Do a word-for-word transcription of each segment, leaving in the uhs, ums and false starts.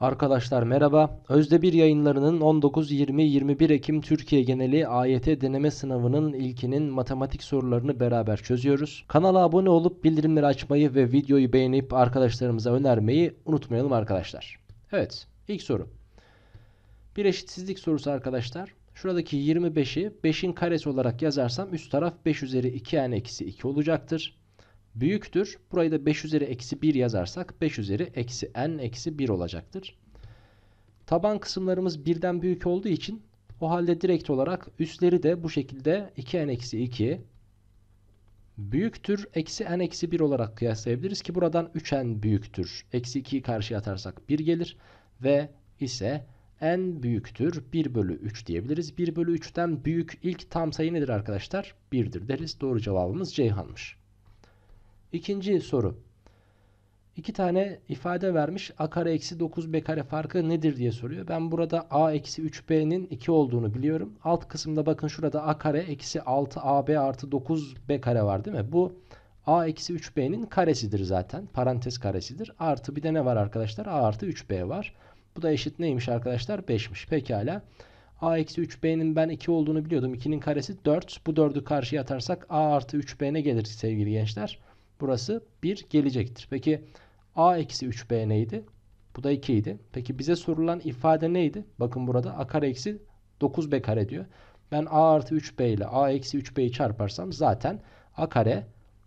Arkadaşlar merhaba. Özdebir yayınlarının on dokuz, yirmi, yirmi bir Ekim Türkiye geneli A Y T deneme sınavının ilkinin matematik sorularını beraber çözüyoruz. Kanala abone olup bildirimleri açmayı ve videoyu beğenip arkadaşlarımıza önermeyi unutmayalım arkadaşlar. Evet, ilk soru. Bir eşitsizlik sorusu arkadaşlar. Şuradaki yirmi beşi beşin karesi olarak yazarsam üst taraf beş üzeri iki n eksi iki olacaktır. Büyüktür. Burayı da beş üzeri eksi bir yazarsak beş üzeri eksi n eksi bir olacaktır. Taban kısımlarımız birden büyük olduğu için o halde direkt olarak üstleri de bu şekilde iki n eksi iki büyüktür eksi n eksi bir olarak kıyaslayabiliriz ki buradan üç n büyüktür. Eksi ikiyi karşıya atarsak bir gelir ve ise n büyüktür bir bölü üç diyebiliriz. bir bölü üçten büyük ilk tam sayı nedir arkadaşlar? bir'dir deriz. Doğru cevabımız Ceyhan'mış. İkinci soru. İki tane ifade vermiş. A kare eksi dokuz b kare farkı nedir diye soruyor. Ben burada a eksi üç b'nin iki olduğunu biliyorum. Alt kısımda bakın şurada a kare eksi altı a b artı dokuz b kare var değil mi? Bu a eksi üç b'nin karesidir zaten. Parantez karesidir. Artı bir de ne var arkadaşlar? A artı üç b var. Bu da eşit neymiş arkadaşlar? beş'miş. Pekala. A eksi üç b'nin ben iki olduğunu biliyordum. iki'nin karesi dört. Bu dördü karşıya atarsak a artı üç b ne gelir sevgili gençler? Burası bir gelecektir. Peki a eksi üç b neydi? Bu da iki idi. Peki bize sorulan ifade neydi? Bakın burada a kare eksi dokuz b kare diyor. Ben a artı üç b ile a eksi üç b'yi çarparsam zaten a kare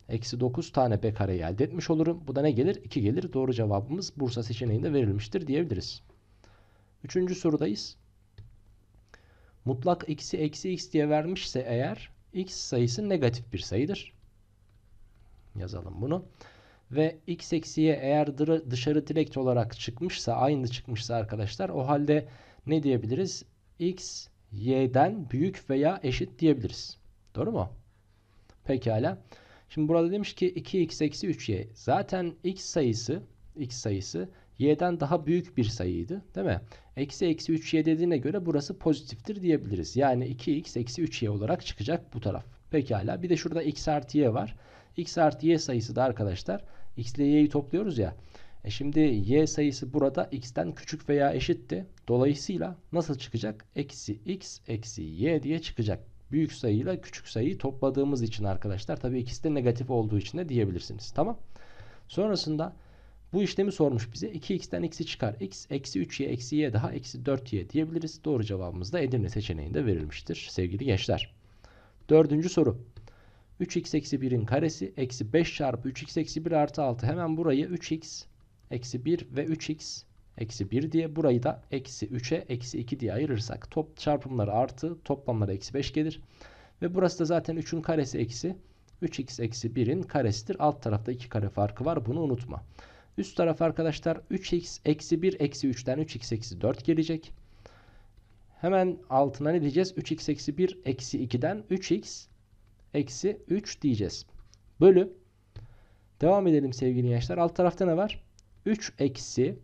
eksi dokuz tane b kareyi elde etmiş olurum. Bu da ne gelir? iki gelir. Doğru cevabımız Bursa seçeneğinde verilmiştir diyebiliriz. Üçüncü sorudayız. Mutlak x'i eksi x diye vermişse eğer x sayısı negatif bir sayıdır. Yazalım bunu. Ve x eksiye eğer dışarı direkt olarak çıkmışsa, aynı çıkmışsa arkadaşlar o halde ne diyebiliriz? X, y'den büyük veya eşit diyebiliriz. Doğru mu? Pekala. Şimdi burada demiş ki iki x eksi üç y. Zaten x sayısı, x sayısı y'den daha büyük bir sayıydı. Değil mi? Eksi eksi üç y dediğine göre burası pozitiftir diyebiliriz. Yani iki x eksi üç y olarak çıkacak bu taraf. Pekala. Bir de şurada x artı y var. X artı y sayısı da arkadaşlar x ile y'yi topluyoruz ya. E şimdi y sayısı burada x'ten küçük veya eşitti. Dolayısıyla nasıl çıkacak? Eksi x eksi y diye çıkacak. Büyük sayıyla küçük sayıyı topladığımız için arkadaşlar. Tabii ikisi de negatif olduğu için de diyebilirsiniz. Tamam. Sonrasında bu işlemi sormuş bize. iki x'ten x'i çıkar. X eksi üç y eksi y daha eksi dört y diyebiliriz. Doğru cevabımız da Edirne seçeneğinde verilmiştir sevgili gençler. Dördüncü soru. üç x eksi bir'in karesi eksi beş çarpı üç x eksi bir artı altı. Hemen burayı üç x eksi bir ve üç x eksi bir diye, burayı da eksi üç'e eksi iki diye ayırırsak top çarpımları artı toplamları eksi beş gelir. Ve burası da zaten üçün karesi eksi üç x eksi bir'in karesidir. Alt tarafta iki kare farkı var, bunu unutma. Üst taraf arkadaşlar üç x eksi bir eksi üç'ten üç x eksi dört gelecek. Hemen altına ne diyeceğiz? üç x eksi bir eksi iki'den üç x eksi üç diyeceğiz. Bölü. Devam edelim sevgili gençler. Alt tarafta ne var? üç eksi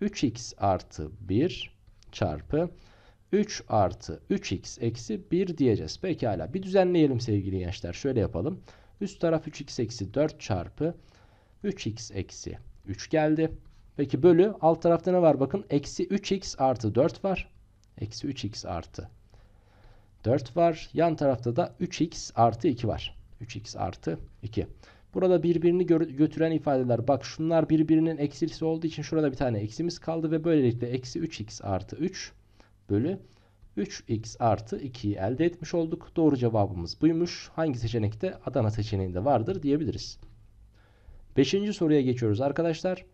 üç x artı bir çarpı üç artı üç x eksi bir diyeceğiz. Pekala. Bir düzenleyelim sevgili gençler. Şöyle yapalım. Üst taraf üç x eksi dört çarpı üç x eksi üç geldi. Peki bölü. Alt tarafta ne var? Bakın eksi üç x artı dört var. Eksi üç x artı dört var. Yan tarafta da üç x artı iki var. üç x artı iki. Burada birbirini götüren ifadeler. Bak şunlar birbirinin eksilisi olduğu için şurada bir tane eksimiz kaldı ve böylelikle eksi üç x artı üç bölü üç x artı iki'yi elde etmiş olduk. Doğru cevabımız buymuş. Hangi seçenekte? Adana seçeneğinde vardır diyebiliriz. Beşinci soruya geçiyoruz arkadaşlar.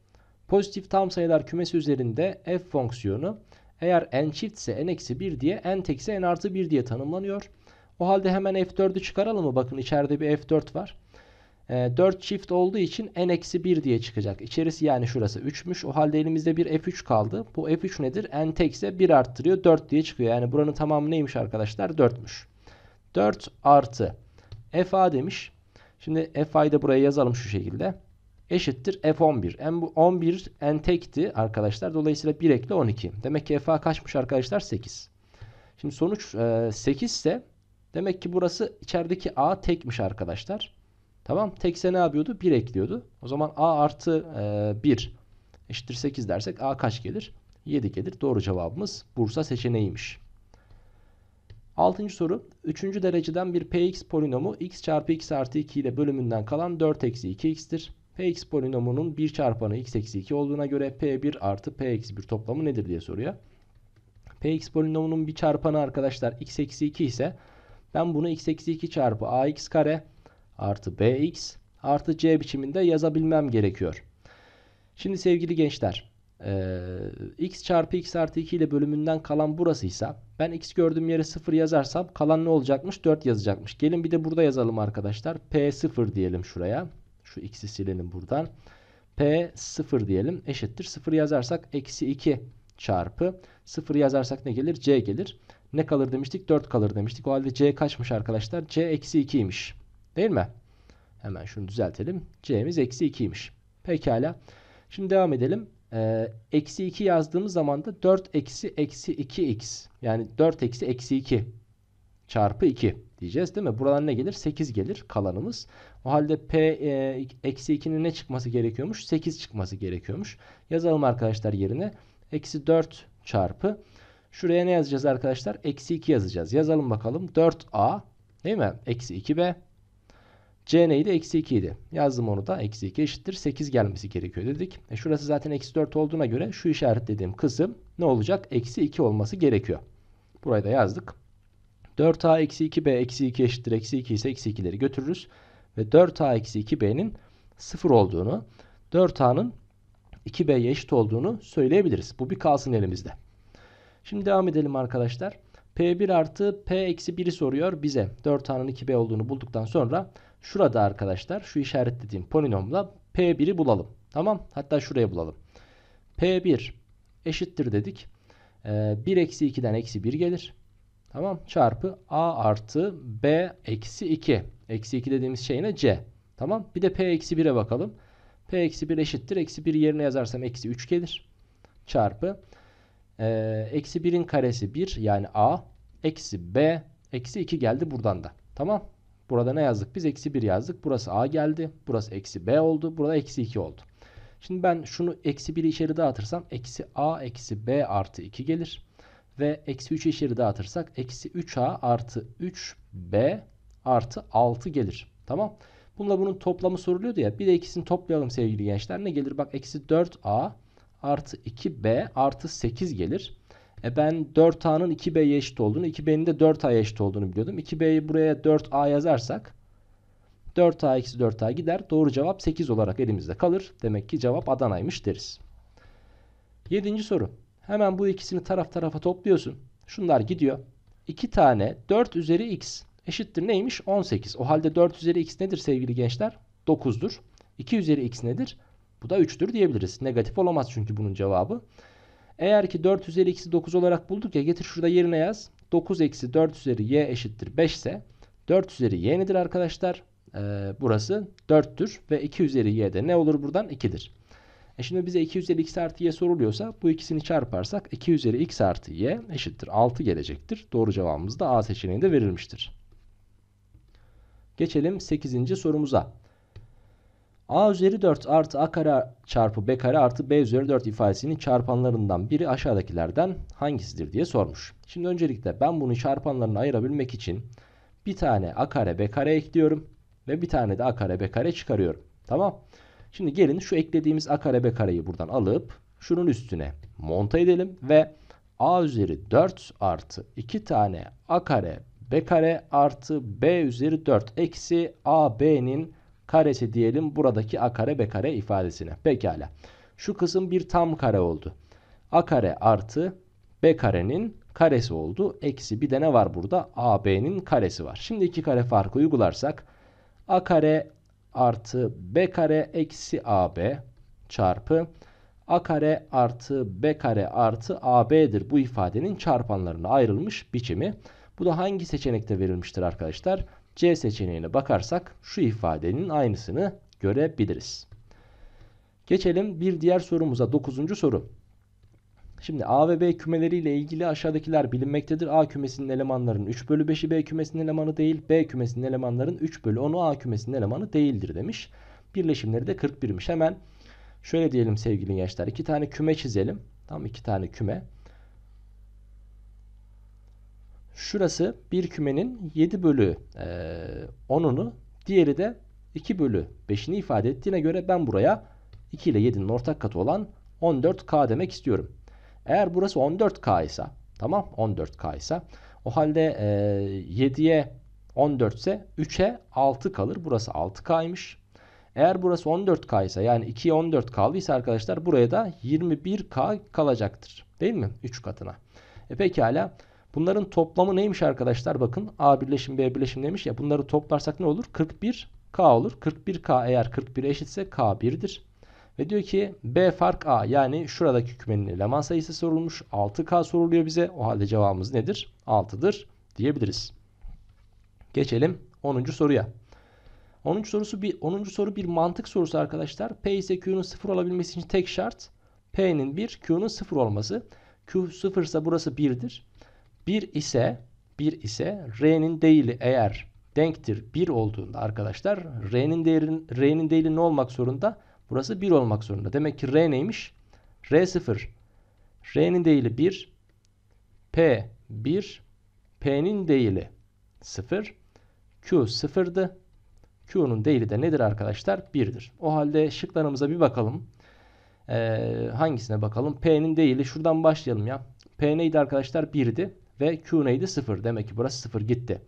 Pozitif tam sayılar kümesi üzerinde f fonksiyonu eğer n çiftse n eksi bir diye, n tekse n artı bir diye tanımlanıyor. O halde hemen f dört'ü çıkaralım mı? Bakın içeride bir f dört var. E, dört çift olduğu için n eksi bir diye çıkacak. İçerisi yani şurası üç'müş. O halde elimizde bir f üç kaldı. Bu f üç nedir? N tekse bir arttırıyor. dört diye çıkıyor. Yani buranın tamamı neymiş arkadaşlar? dört'müş. dört artı f a demiş. Şimdi f a'yı da buraya yazalım şu şekilde. Eşittir f on bir. Bu on bir n tekti arkadaşlar. Dolayısıyla bir ekle on iki. Demek ki f a kaçmış arkadaşlar? sekiz. Şimdi sonuç sekiz ise demek ki burası içerideki a tekmiş arkadaşlar. Tamam. Tekse ne yapıyordu? bir ekliyordu. O zaman a artı bir eşittir sekiz dersek a kaç gelir? yedi gelir. Doğru cevabımız Bursa seçeneğiymiş. altıncı soru. üçüncü dereceden bir px polinomu x çarpı x artı iki ile bölümünden kalan dört eksi iki x'tir. Px polinomunun bir çarpanı x eksi iki olduğuna göre p bir artı p eksi bir toplamı nedir diye soruyor. Px polinomunun bir çarpanı arkadaşlar x eksi iki ise ben bunu x eksi iki çarpı ax kare artı bx artı c biçiminde yazabilmem gerekiyor. Şimdi sevgili gençler, e, x çarpı x artı iki ile bölümünden kalan burasıysa ben x gördüğüm yere sıfır yazarsam kalan ne olacakmış? dört yazacakmış. Gelin bir de burada yazalım arkadaşlar. p sıfır diyelim şuraya. Şu x'i silelim buradan. p sıfır diyelim. Eşittir. sıfır yazarsak eksi iki çarpı sıfır yazarsak ne gelir? C gelir. Ne kalır demiştik? dört kalır demiştik. O halde c kaçmış arkadaşlar? C eksi ikiymiş. Değil mi? Hemen şunu düzeltelim. C'miz eksi ikiymiş. Pekala. Şimdi devam edelim. Eksi iki yazdığımız zaman da dört eksi eksi iki x. Yani dört eksi eksi iki çarpı iki diyeceğiz değil mi? Buradan ne gelir? sekiz gelir kalanımız. O halde p eksi ikinin ne çıkması gerekiyormuş? sekiz çıkması gerekiyormuş. Yazalım arkadaşlar yerine. Eksi dört çarpı. Şuraya ne yazacağız arkadaşlar? Eksi iki yazacağız. Yazalım bakalım. dört a değil mi? Eksi iki b. C neydi? Eksi iki idi. Yazdım onu da. Eksi iki eşittir sekiz gelmesi gerekiyor dedik. E şurası zaten eksi dört olduğuna göre şu işaretlediğim kısım ne olacak? Eksi iki olması gerekiyor. Burayı da yazdık. dört a eksi iki b eksi iki eşittir eksi iki ise eksi ikileri götürürüz. Ve dört a eksi iki b'nin sıfır olduğunu, dört a'nın iki b'ye eşit olduğunu söyleyebiliriz. Bu bir kalsın elimizde. Şimdi devam edelim arkadaşlar. p bir artı p eksi biri soruyor bize. dört a'nın iki b olduğunu bulduktan sonra şurada arkadaşlar şu işaretlediğim polinomla p biri bulalım. Tamam. Hatta şuraya bulalım. p bir eşittir dedik. Ee, bir eksi ikiden eksi bir gelir. Tamam. Çarpı a artı b eksi iki. Eksi iki dediğimiz şey ne? C. Tamam. Bir de p eksi bire bakalım. P eksi bir eşittir. Eksi bir yerine yazarsam eksi üç gelir. Çarpı Ee, eksi birin karesi bir yani a eksi b eksi iki geldi buradan da. Tamam. Burada ne yazdık? Biz eksi bir yazdık. Burası a geldi. Burası eksi b oldu. Burada eksi iki oldu. Şimdi ben şunu eksi biri içeri dağıtırsam eksi a eksi b artı iki gelir. Ve eksi üçü içeri dağıtırsak eksi üç a artı üç b artı altı gelir. Tamam. Bununla bunun toplamı soruluyordu ya. Bir de ikisini toplayalım sevgili gençler. Ne gelir? Bak eksi dört a artı iki b artı sekiz gelir. E ben dört a'nın iki b'ye eşit olduğunu, iki b'nin de dört a'ya eşit olduğunu biliyordum. iki b'yi buraya dört a yazarsak dört a eksi dört a gider. Doğru cevap sekiz olarak elimizde kalır. Demek ki cevap Adana'ymış deriz. yedinci soru. Hemen bu ikisini taraf tarafa topluyorsun. Şunlar gidiyor. iki tane dört üzeri x eşittir neymiş? on sekiz. O halde dört üzeri x nedir sevgili gençler? dokuzdur. iki üzeri x nedir? Bu da üçtür diyebiliriz. Negatif olamaz çünkü bunun cevabı. Eğer ki dört üzeri x'i dokuz olarak bulduk ya, getir şurada yerine yaz. dokuz eksi dört üzeri y eşittir beş ise dört üzeri y nedir arkadaşlar? Ee, burası dörttür ve iki üzeri y de ne olur buradan? ikidir. E şimdi bize iki üzeri x artı y soruluyorsa bu ikisini çarparsak iki üzeri x artı y eşittir altı gelecektir. Doğru cevabımız da A seçeneğinde verilmiştir. Geçelim sekizinci sorumuza. A üzeri dört artı a kare çarpı b kare artı b üzeri dört ifadesinin çarpanlarından biri aşağıdakilerden hangisidir diye sormuş. Şimdi öncelikle ben bunu çarpanlarına ayırabilmek için bir tane a kare b kare ekliyorum ve bir tane de a kare b kare çıkarıyorum. Tamam. Şimdi gelin şu eklediğimiz a kare b kareyi buradan alıp şunun üstüne monte edelim ve a üzeri dört artı iki tane a kare b kare artı b üzeri dört eksi a b'nin karesi diyelim buradaki a kare b kare ifadesine. Pekala. Şu kısım bir tam kare oldu. A kare artı b karenin karesi oldu. Eksi bir de ne var burada? A b'nin karesi var. Şimdi iki kare farkı uygularsak a kare artı b kare eksi a b çarpı a kare artı b kare artı a b'dir. Bu ifadenin çarpanlarına ayrılmış biçimi. Bu da hangi seçenekte verilmiştir arkadaşlar? C seçeneğine bakarsak şu ifadenin aynısını görebiliriz. Geçelim bir diğer sorumuza, dokuzuncu soru. Şimdi A ve B kümeleriyle ilgili aşağıdakiler bilinmektedir. A kümesinin elemanlarının üç bölü beşi B kümesinin elemanı değil. B kümesinin elemanlarının üç bölü onu A kümesinin elemanı değildir demiş. Birleşimleri de kırk birmiş. Hemen şöyle diyelim sevgili gençler. İki tane küme çizelim. Tamam, iki tane küme. Şurası bir kümenin yedi bölü onunu, diğeri de iki bölü beşini ifade ettiğine göre ben buraya iki ile yedinin ortak katı olan on dört K demek istiyorum. Eğer burası on dört K ise, tamam, on dört K ise o halde e, yediye on dört ise üçe altı kalır. Burası altı K'ymış. Eğer burası on dört K ise, yani ikiye on dört K'lı ise arkadaşlar, buraya da yirmi bir K kalacaktır. Değil mi? üç katına. E pekala. Bunların toplamı neymiş arkadaşlar? Bakın, A birleşim B birleşim demiş ya, bunları toplarsak ne olur? kırk bir K olur. kırk bir K eğer kırk bir'e eşitse K bir'dir. Ve diyor ki B fark A, yani şuradaki kümenin eleman sayısı sorulmuş. altı K soruluyor bize. O halde cevabımız nedir? altı'dır diyebiliriz. Geçelim onuncu soruya. onuncu sorusu bir onuncu soru bir mantık sorusu arkadaşlar. P ise Q'nun sıfır olabilmesi için tek şart P'nin bir, Q'nun sıfır olması. Q sıfır ise burası bir'dir. bir ise bir ise R'nin değili eğer denktir bir olduğunda arkadaşlar, R'nin değerinin R'nin değili ne olmak zorunda? Burası bir olmak zorunda. Demek ki R neymiş? R sıfır. R'nin değili bir. P bir. P'nin değili sıfır. Q sıfır'dı. Q'nun değili de nedir arkadaşlar? bir'dir. O halde şıklarımıza bir bakalım. Ee, hangisine bakalım? P'nin değili, şuradan başlayalım ya. P neydi arkadaşlar? bir'di. Ve Q neydi? sıfır. Demek ki burası sıfır gitti.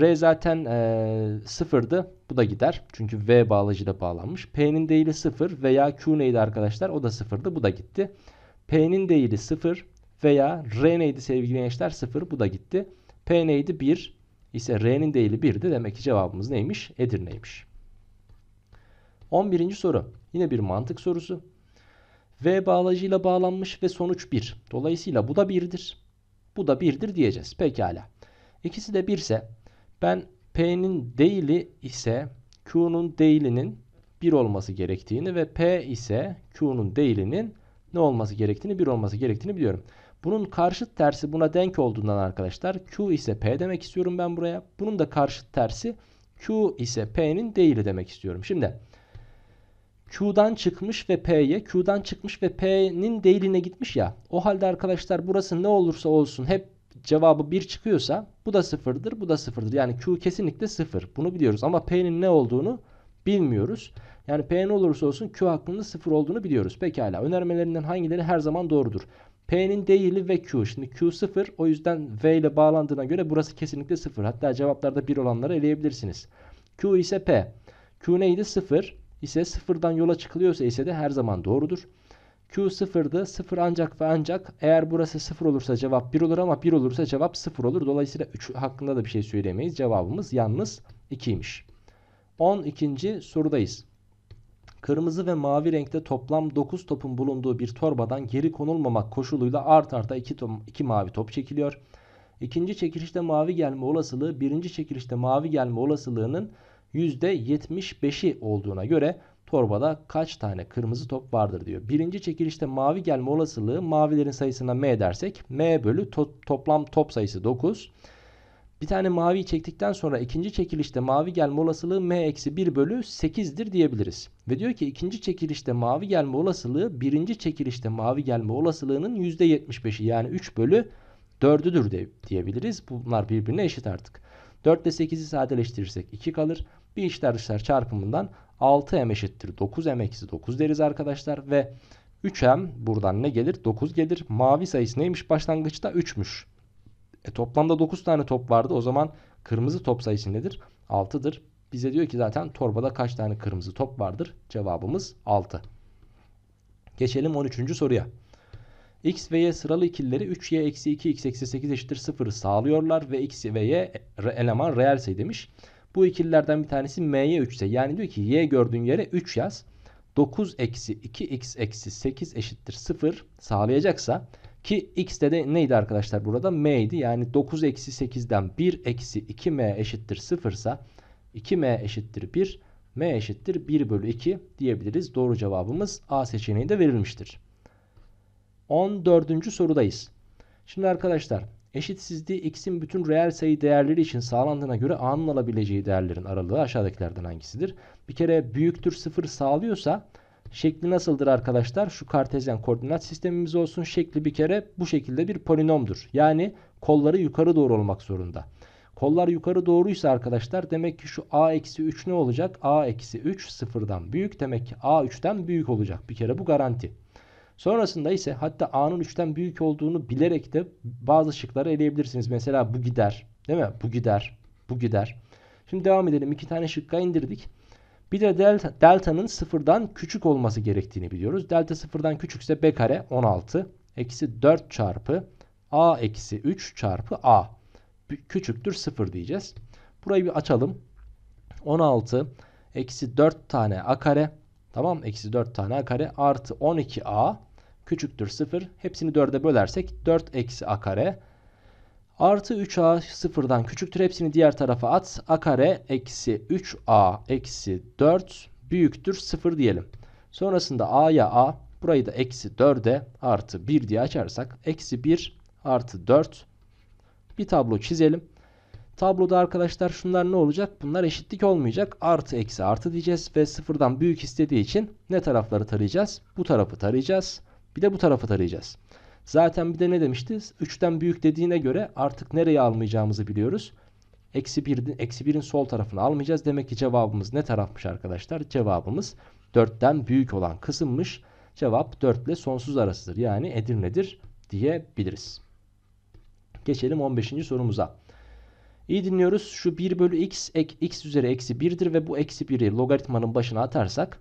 R zaten e, sıfır'dı. Bu da gider. Çünkü V bağlacıyla bağlanmış. P'nin değili sıfır veya Q neydi arkadaşlar? O da sıfır'dı. Bu da gitti. P'nin değili sıfır veya R neydi sevgili gençler? sıfır. Bu da gitti. P neydi? bir ise R'nin değili bir'di. Demek ki cevabımız neymiş? Edirne'ymiş. on birinci soru. Yine bir mantık sorusu. V bağlacıyla bağlanmış ve sonuç bir. Dolayısıyla bu da bir'dir. Bu da bir'dir diyeceğiz. Pekala. İkisi de bir ise ben P'nin değili ise Q'nun değilinin bir olması gerektiğini ve P ise Q'nun değilinin ne olması gerektiğini, bir olması gerektiğini biliyorum. Bunun karşıt tersi buna denk olduğundan arkadaşlar Q ise P demek istiyorum ben buraya. Bunun da karşıt tersi Q ise P'nin değili demek istiyorum. Şimdi Q'dan çıkmış ve P'ye, Q'dan çıkmış ve P'nin değiline gitmiş ya. O halde arkadaşlar burası ne olursa olsun hep cevabı bir çıkıyorsa bu da sıfır'dır, bu da sıfır'dır. Yani Q kesinlikle sıfır. Bunu biliyoruz ama P'nin ne olduğunu bilmiyoruz. Yani P ne olursa olsun Q hakkında sıfır olduğunu biliyoruz. Pekala, önermelerinden hangileri her zaman doğrudur? P'nin değili ve Q. Şimdi Q sıfır, o yüzden V ile bağlandığına göre burası kesinlikle sıfır. Hatta cevaplarda bir olanları eleyebilirsiniz. Q ise P. Q neydi? sıfır ise sıfır'dan yola çıkılıyorsa ise de her zaman doğrudur. Q sıfır'dı. sıfır ancak ve ancak eğer burası sıfır olursa cevap bir olur ama bir olursa cevap sıfır olur. Dolayısıyla üç hakkında da bir şey söyleyemeyiz. Cevabımız yalnız iki'ymiş. on ikinci sorudayız. Kırmızı ve mavi renkte toplam dokuz topun bulunduğu bir torbadan geri konulmamak koşuluyla art arda iki mavi top çekiliyor. İkinci çekilişte mavi gelme olasılığı birinci çekilişte mavi gelme olasılığının yüzde yetmiş beş'i olduğuna göre torbada kaç tane kırmızı top vardır diyor. Birinci çekilişte mavi gelme olasılığı, mavilerin sayısına M dersek M bölü to toplam top sayısı dokuz. Bir tane mavi çektikten sonra ikinci çekilişte mavi gelme olasılığı M eksi bir bölü sekiz'dir diyebiliriz. Ve diyor ki ikinci çekilişte mavi gelme olasılığı birinci çekilişte mavi gelme olasılığının yüzde yetmiş beş'i, yani üç bölü dört'üdür de diyebiliriz. Bunlar birbirine eşit artık. dört ile sekiz'i sadeleştirirsek iki kalır. Bir içler dışlar çarpımından altı M eşittir dokuz M eksi dokuz deriz arkadaşlar. Ve üç M buradan ne gelir? dokuz gelir. Mavi sayısı neymiş? Başlangıçta üç'müş. E, toplamda dokuz tane top vardı. O zaman kırmızı top sayısı nedir? altı'dır. Bize diyor ki zaten torbada kaç tane kırmızı top vardır? Cevabımız altı. Geçelim on üçüncü soruya. X ve Y sıralı ikilileri üç Y eksi iki X eksi sekiz eşittir sıfır'ı sağlıyorlar ve X ve Y eleman reel sayı demiş. Bu ikililerden bir tanesi M'ye üç ise, yani diyor ki Y gördüğün yere üç yaz. dokuz eksi iki X eksi sekiz eşittir sıfır sağlayacaksa, ki X'de de neydi arkadaşlar burada? M'ydi. Yani dokuz eksi sekiz'den bir eksi iki M eşittir sıfır ise iki M eşittir bir, M eşittir bir bölü iki diyebiliriz. Doğru cevabımız A seçeneği de verilmiştir. on dördüncü sorudayız. Şimdi arkadaşlar eşitsizliği X'in bütün reel sayı değerleri için sağlandığına göre A'nın alabileceği değerlerin aralığı aşağıdakilerden hangisidir? Bir kere büyüktür sıfır sağlıyorsa Şekli nasıldır arkadaşlar? Şu kartezyen koordinat sistemimiz olsun. Şekli bir kere bu şekilde bir polinomdur. Yani kolları yukarı doğru olmak zorunda. Kollar yukarı doğruysa arkadaşlar demek ki şu a eksi üç ne olacak? a eksi üç sıfırdan büyük. Demek ki a üçten büyük olacak. Bir kere bu garanti. Sonrasında ise hatta a'nın üçten büyük olduğunu bilerek de bazı şıkları eleyebilirsiniz. Mesela bu gider. Değil mi? Bu gider. Bu gider. Şimdi devam edelim. İki tane şıkka indirdik. Bir de delta, delta'nın sıfırdan küçük olması gerektiğini biliyoruz. Delta sıfırdan küçükse b kare on altı eksi dört çarpı a eksi üç çarpı a küçüktür sıfır diyeceğiz. Burayı bir açalım. on altı eksi dört tane a kare, tamam, eksi dört tane a kare artı on iki a küçüktür sıfır. Hepsini dörde bölersek dört eksi a kare artı üç a sıfırdan küçüktür. Hepsini diğer tarafa at. A kare eksi üç a eksi dört büyüktür sıfır diyelim. Sonrasında a'ya a, burayı da eksi dörde artı bir diye açarsak eksi bir artı dört bir tablo çizelim. Tabloda arkadaşlar şunlar ne olacak? Bunlar eşitlik olmayacak. Artı eksi artı diyeceğiz ve sıfırdan büyük istediği için ne tarafları tarayacağız? Bu tarafı tarayacağız. Bir de bu tarafı tarayacağız. Zaten bir de ne demiştiz? üçten büyük dediğine göre artık nereye almayacağımızı biliyoruz. Eksi birin, eksi birin sol tarafını almayacağız. Demek ki cevabımız ne tarafmış arkadaşlar? Cevabımız dörtten büyük olan kısımmış. Cevap dört ile sonsuz arasıdır. Yani Edirne'dir diyebiliriz. Geçelim on beşinci sorumuza. İyi dinliyoruz. Şu bir bölü x, ek, x üzeri eksi birdir ve bu eksi biri logaritmanın başına atarsak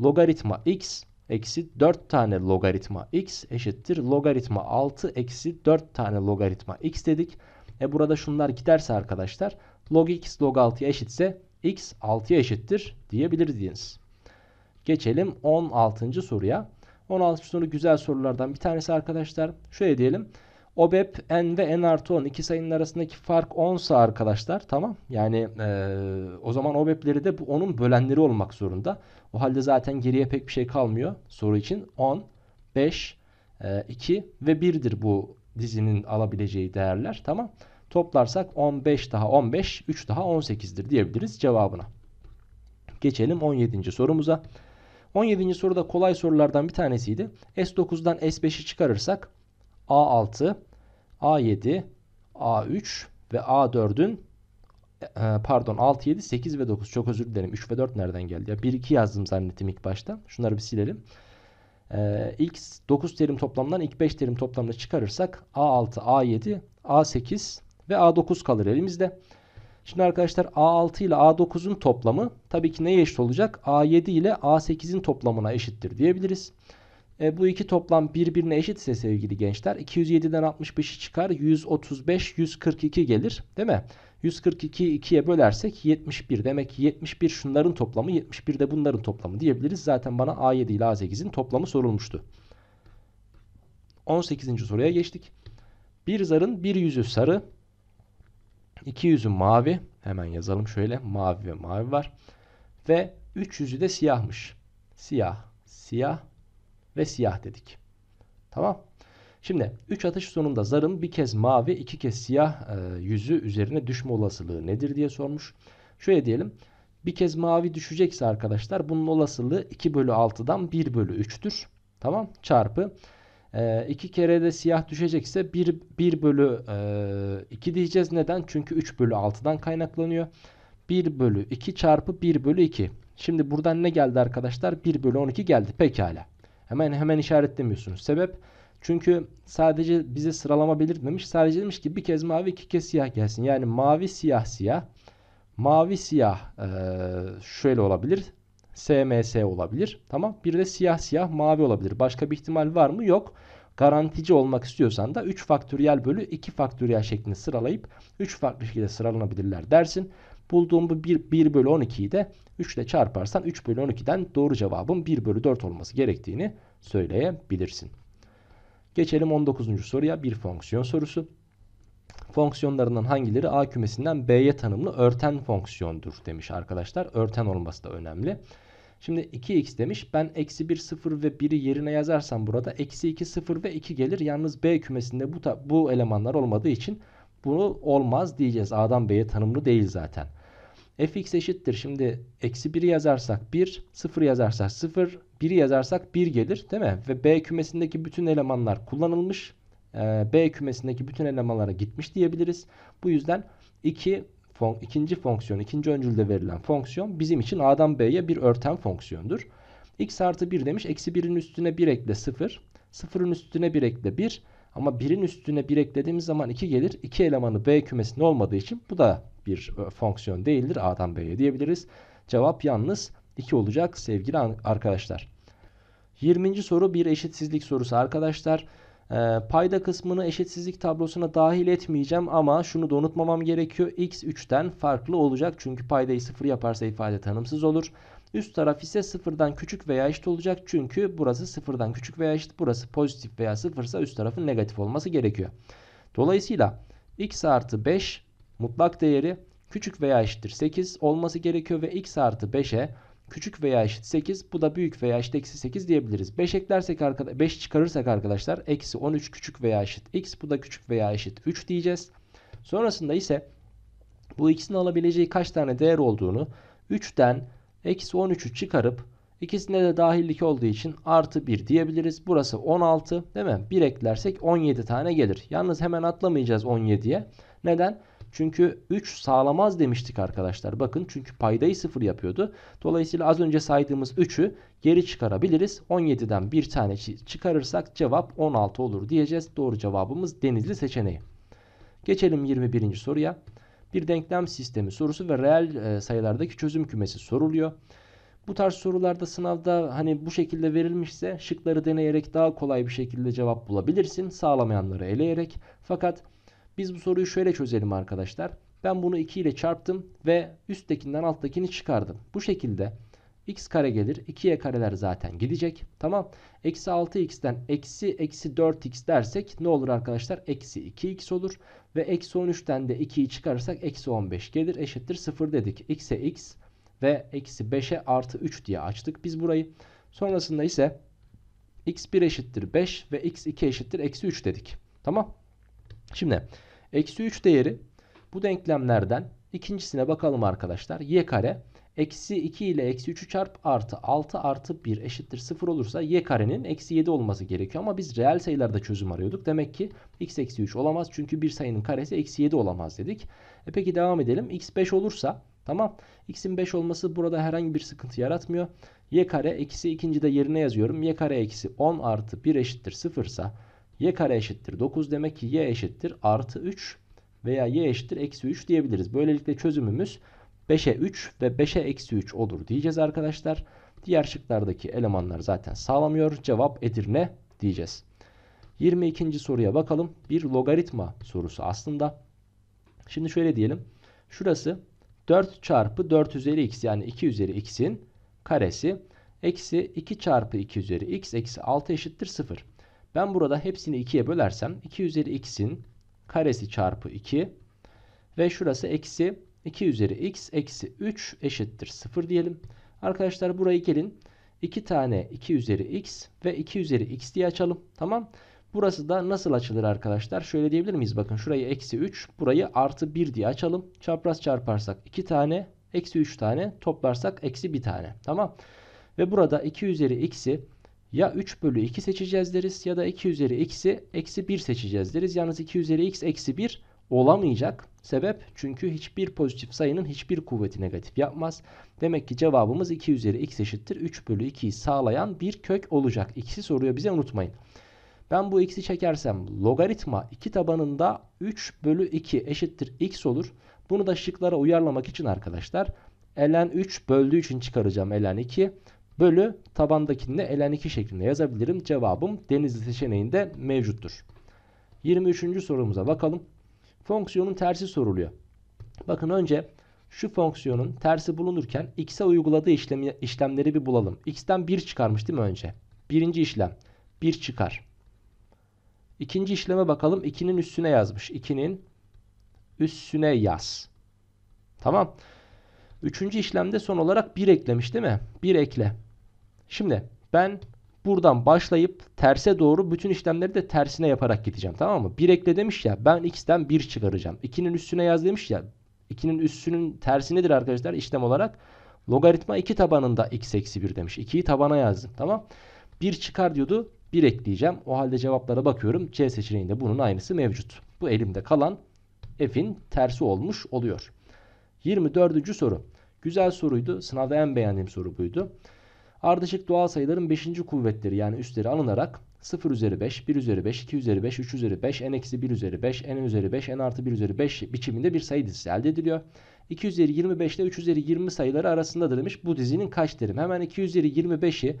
logaritma x eksi dört tane logaritma x eşittir logaritma altı eksi dört tane logaritma x dedik. E burada şunlar giderse arkadaşlar log x log altıya eşitse x altıya eşittir diyebilirdiniz. Geçelim on altıncı soruya. on altıncı soru güzel sorulardan bir tanesi arkadaşlar. Şöyle diyelim. O B E P n ve n artı on iki sayının arasındaki fark on ise arkadaşlar, tamam, yani e, o zaman O B E P'leri de bu onun bölenleri olmak zorunda. O halde zaten geriye pek bir şey kalmıyor soru için. on, beş, e, iki ve birdir bu dizinin alabileceği değerler, tamam. Toplarsak on beş daha on beş, üç daha on sekizdir diyebiliriz cevabına. Geçelim on yedinci sorumuza. on yedinci soruda kolay sorulardan bir tanesiydi. S dokuzdan S beşi çıkarırsak A altı, A yedi, A üç ve A dördün pardon altı, yedi, sekiz ve dokuz, çok özür dilerim, üç ve dört nereden geldi ya, bir iki yazdım zannettim ilk başta, şunları bir silelim. ee, ilk dokuz terim toplamdan ilk beş terim toplamını çıkarırsak A altı, A yedi, A sekiz ve A dokuz kalır elimizde. Şimdi arkadaşlar A altı ile A dokuzun toplamı tabii ki neye eşit olacak? A yedi ile A sekizin toplamına eşittir diyebiliriz. E, bu iki toplam birbirine eşitse sevgili gençler iki yüz yediden altmış beşi çıkar, yüz otuz beş, yüz kırk iki gelir değil mi? yüz kırk ikiyi ikiye bölersek yetmiş bir, demek ki yetmiş bir şunların toplamı, yetmiş bir de bunların toplamı diyebiliriz. Zaten bana A yedi ile A sekizin toplamı sorulmuştu. on sekizinci soruya geçtik. Bir zarın bir yüzü sarı, iki yüzü mavi, hemen yazalım şöyle, mavi ve mavi var ve üç yüzü de siyahmış. Siyah, siyah ve siyah dedik. Tamam. Şimdi üç atış sonunda zarın bir kez mavi, iki kez siyah e, yüzü üzerine düşme olasılığı nedir diye sormuş. Şöyle diyelim. Bir kez mavi düşecekse arkadaşlar bunun olasılığı iki bölü altıdan bir bölü üçtür. Tamam. Çarpı. E, iki kere de siyah düşecekse bir, bir bölü e, iki diyeceğiz. Neden? Çünkü üç bölü altıdan kaynaklanıyor. bir bölü iki çarpı bir bölü iki. Şimdi buradan ne geldi arkadaşlar? bir bölü on iki geldi. Pekala. Hemen hemen işaretlemiyorsunuz. Sebep? Çünkü sadece bize sıralama belirtmemiş. Sadece demiş ki bir kez mavi, iki kez siyah gelsin. Yani mavi, siyah, siyah. Mavi, siyah e, şöyle olabilir. S M S olabilir. Tamam. Bir de siyah, siyah, mavi olabilir. Başka bir ihtimal var mı? Yok. Garantici olmak istiyorsan da üç faktöriyel bölü iki faktöriyel şeklinde sıralayıp üç farklı şekilde sıralanabilirler dersin. Bulduğum bu bir, bir bölü on ikiyi de üç ile çarparsan üç bölü on ikiden doğru cevabın bir bölü dört olması gerektiğini söyleyebilirsin. Geçelim on dokuzuncu soruya, bir fonksiyon sorusu. Fonksiyonlarından hangileri A kümesinden B'ye tanımlı örten fonksiyondur demiş arkadaşlar. Örten olması da önemli. Şimdi iki x demiş. Ben eksi bir, sıfır ve bir'i yerine yazarsam burada eksi iki, sıfır ve iki gelir. Yalnız B kümesinde bu, bu elemanlar olmadığı için bunu olmaz diyeceğiz. A'dan B'ye tanımlı değil zaten. Fx eşittir. Şimdi eksi bir'i yazarsak bir, sıfır yazarsak sıfır, biri yazarsak bir gelir değil mi? Ve B kümesindeki bütün elemanlar kullanılmış. B kümesindeki bütün elemanlara gitmiş diyebiliriz. Bu yüzden iki fon, ikinci fonksiyon, ikinci öncülde verilen fonksiyon bizim için A'dan B'ye bir örten fonksiyondur. X artı bir demiş. Eksi birin üstüne bir ekle sıfır. sıfırın üstüne bir ekle bir. Ama birin üstüne bir eklediğimiz zaman iki gelir. iki elemanı B kümesinde olmadığı için bu da bir fonksiyon değildir. A'dan B'ye diyebiliriz. Cevap yalnız iki olacak sevgili arkadaşlar. yirminci soru bir eşitsizlik sorusu arkadaşlar. E, payda kısmını eşitsizlik tablosuna dahil etmeyeceğim ama şunu da unutmamam gerekiyor. X üçten farklı olacak çünkü paydayı sıfır yaparsa ifade tanımsız olur. Üst taraf ise sıfırdan küçük veya eşit olacak çünkü burası sıfırdan küçük veya eşit, burası pozitif veya sıfırsa üst tarafın negatif olması gerekiyor. Dolayısıyla x artı beş mutlak değeri küçük veya eşittir sekiz olması gerekiyor ve x artı beşe küçük veya eşit sekiz, bu da büyük veya eşit eksi sekiz diyebiliriz. beş eklersek arkadaşlar, beş çıkarırsak arkadaşlar eksi on üç küçük veya eşit x, bu da küçük veya eşit üç diyeceğiz. Sonrasında ise bu ikisinin alabileceği kaç tane değer olduğunu üçten eksi on üçü çıkarıp ikisine de dahillik olduğu için artı bir diyebiliriz. Burası on altı değil mi? bir eklersek on yedi tane gelir. Yalnız hemen atlamayacağız on yediye. Neden? Çünkü üç sağlamaz demiştik arkadaşlar. Bakın çünkü paydayı sıfır yapıyordu. Dolayısıyla az önce saydığımız üçü geri çıkarabiliriz. on yediden bir tane çıkarırsak cevap on altı olur diyeceğiz. Doğru cevabımız Denizli seçeneği. Geçelim yirmi birinci soruya. Bir denklem sistemi sorusu ve reel sayılardaki çözüm kümesi soruluyor. Bu tarz sorularda sınavda hani bu şekilde verilmişse şıkları deneyerek daha kolay bir şekilde cevap bulabilirsin. Sağlamayanları eleyerek. Fakat biz bu soruyu şöyle çözelim arkadaşlar. Ben bunu iki ile çarptım ve üsttekinden alttakini çıkardım. Bu şekilde x kare gelir. ikiye kareler zaten gidecek. Tamam. Eksi altı x'ten eksi eksi dört x dersek ne olur arkadaşlar? Eksi iki x olur. Ve eksi on üçten de ikiyi çıkarırsak eksi on beş gelir. Eşittir sıfır dedik. X'e x ve eksi beşe artı üç diye açtık biz burayı. Sonrasında ise x bir eşittir beş ve x iki eşittir eksi üç dedik. Tamam. Şimdi eksi üç değeri bu denklemlerden ikincisine bakalım arkadaşlar. Y kare eksi iki ile eksi üçü çarp artı altı artı bir eşittir sıfır olursa y karenin eksi yedi olması gerekiyor. Ama biz reel sayılarda çözüm arıyorduk. Demek ki x eksi üç olamaz. Çünkü bir sayının karesi eksi yedi olamaz dedik. E peki devam edelim. X beş olursa tamam. X'in beş olması burada herhangi bir sıkıntı yaratmıyor. Y kare eksi ikinci de yerine yazıyorum. Y kare eksi on artı bir eşittir sıfır ise y kare eşittir dokuz demek ki y eşittir artı üç veya y eşittir eksi üç diyebiliriz. Böylelikle çözümümüz beşe üç ve beşe eksi üç olur diyeceğiz arkadaşlar. Diğer şıklardaki elemanlar zaten sağlamıyor. Cevap Edirne diyeceğiz. yirmi ikinci soruya bakalım. Bir logaritma sorusu aslında. Şimdi şöyle diyelim. Şurası dört çarpı dört üzeri x yani iki üzeri x'in karesi eksi iki çarpı iki üzeri x eksi altı eşittir sıfır. Ben burada hepsini ikiye bölersem iki üzeri x'in karesi çarpı iki ve şurası eksi iki üzeri x eksi üç eşittir sıfır diyelim. Arkadaşlar burayı gelin iki tane iki üzeri x ve iki üzeri x diye açalım. Tamam. Burası da nasıl açılır arkadaşlar? Şöyle diyebilir miyiz? Bakın şurayı eksi üç, burayı artı bir diye açalım. Çapraz çarparsak iki tane, eksi üç tane, toplarsak eksi bir tane. Tamam. Ve burada iki üzeri x'i ya üç bölü iki seçeceğiz deriz ya da iki üzeri x'i eksi bir seçeceğiz deriz. Yalnız iki üzeri x eksi bir olamayacak. Sebep çünkü hiçbir pozitif sayının hiçbir kuvveti negatif yapmaz. Demek ki cevabımız iki üzeri x eşittir üç bölü ikiyi sağlayan bir kök olacak. X'i soruyor bize, unutmayın. Ben bu x'i çekersem logaritma iki tabanında üç bölü iki eşittir x olur. Bunu da şıklara uyarlamak için arkadaşlar ln üç böldüğü için çıkaracağım ln iki. Bölü tabandakinde elen iki şeklinde yazabilirim. Cevabım Denizli seçeneğinde mevcuttur. yirmi üçüncü sorumuza bakalım. Fonksiyonun tersi soruluyor. Bakın önce şu fonksiyonun tersi bulunurken x'e uyguladığı işlem, işlemleri bir bulalım. X'ten bir çıkarmış değil mi önce? Birinci işlem bir çıkar. İkinci işleme bakalım. ikinin üstüne yazmış. ikinin üstüne yaz. Tamam. Üçüncü işlemde son olarak bir eklemiş değil mi? bir ekle. Şimdi ben buradan başlayıp terse doğru bütün işlemleri de tersine yaparak gideceğim. Tamam mı? bir ekle demiş ya, ben x'ten bir çıkaracağım. ikinin üstüne yaz demiş ya, ikinin üstünün tersi nedir arkadaşlar işlem olarak? Logaritma iki tabanında x eksi bir demiş. ikiyi tabana yazdım. Tamam. bir çıkar diyordu. bir ekleyeceğim. O halde cevaplara bakıyorum. C seçeneğinde bunun aynısı mevcut. Bu elimde kalan f'in tersi olmuş oluyor. yirmi dördüncü soru. Güzel soruydu. Sınavda en beğendiğim soru buydu. Ardışık doğal sayıların beşinci kuvvetleri yani üstleri alınarak sıfır üzeri beş, bir üzeri beş, iki üzeri beş, üç üzeri beş, n eksi bir üzeri beş, n üzeri beş, n artı bir üzeri beş biçiminde bir sayı dizisi elde ediliyor. iki üzeri yirmi beş ile üç üzeri yirmi sayıları arasındadır demiş. Bu dizinin kaç terim? Hemen iki üzeri yirmi beşi,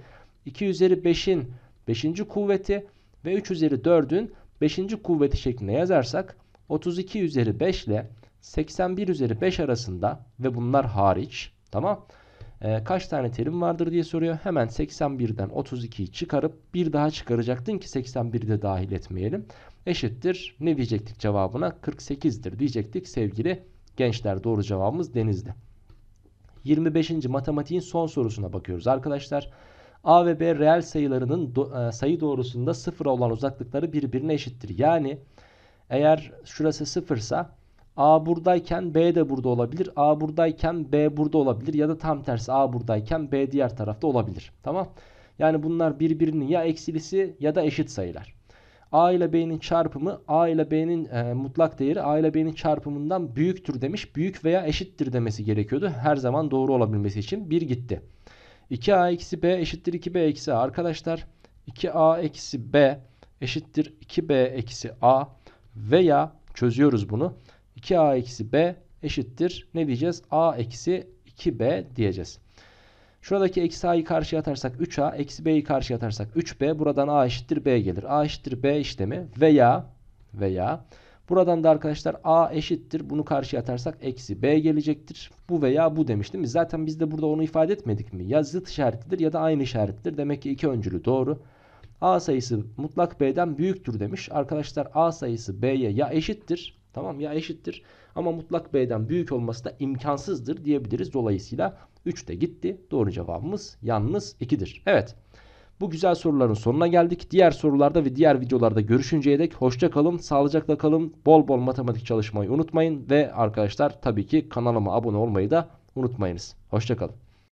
iki üzeri beşin beşinci kuvveti ve üç üzeri dördün beşinci kuvveti şeklinde yazarsak otuz iki üzeri beş ile seksen bir üzeri beş arasında ve bunlar hariç, tamam, e, kaç tane terim vardır diye soruyor. Hemen seksen birden otuz ikiyi çıkarıp bir daha çıkaracaktın ki seksen biri de dahil etmeyelim. Eşittir ne diyecektik cevabına? kırk sekizdir diyecektik sevgili gençler. Doğru cevabımız Denizli. yirmi beşinci matematiğin son sorusuna bakıyoruz arkadaşlar. A ve B reel sayılarının do- sayı doğrusunda sıfıra olan uzaklıkları birbirine eşittir. Yani eğer şurası sıfırsa A buradayken B de burada olabilir. A buradayken B burada olabilir. Ya da tam tersi, A buradayken B diğer tarafta olabilir. Tamam. Yani bunlar birbirinin ya eksilisi ya da eşit sayılar. A ile B'nin çarpımı A ile B'nin e, mutlak değeri A ile B'nin çarpımından büyüktür demiş. Büyük veya eşittir demesi gerekiyordu. Her zaman doğru olabilmesi için bir gitti. iki A eksi B eşittir iki B eksi A arkadaşlar. iki A eksi B eşittir iki B eksi A veya çözüyoruz bunu. iki A eksi B eşittir ne diyeceğiz? A eksi iki B diyeceğiz. Şuradaki eksi A'yı karşıya atarsak üç A, eksi B'yi karşıya atarsak üç B, buradan A eşittir B gelir. A eşittir B işlemi veya veya buradan da arkadaşlar A eşittir, bunu karşıya atarsak eksi B gelecektir. Bu veya bu demiştim. Zaten biz de burada onu ifade etmedik mi? Ya zıt işaretlidir ya da aynı işaretlidir. Demek ki iki öncülü doğru. A sayısı mutlak B'den büyüktür demiş. Arkadaşlar A sayısı B'ye ya eşittir, tamam, ya eşittir ama mutlak B'den büyük olması da imkansızdır diyebiliriz. Dolayısıyla üç de gitti. Doğru cevabımız yalnız ikidir. Evet. Bu güzel soruların sonuna geldik. Diğer sorularda ve diğer videolarda görüşünceye dek hoşça kalın, sağlıcakla kalın. Bol bol matematik çalışmayı unutmayın ve arkadaşlar tabii ki kanalıma abone olmayı da unutmayınız. Hoşça kalın.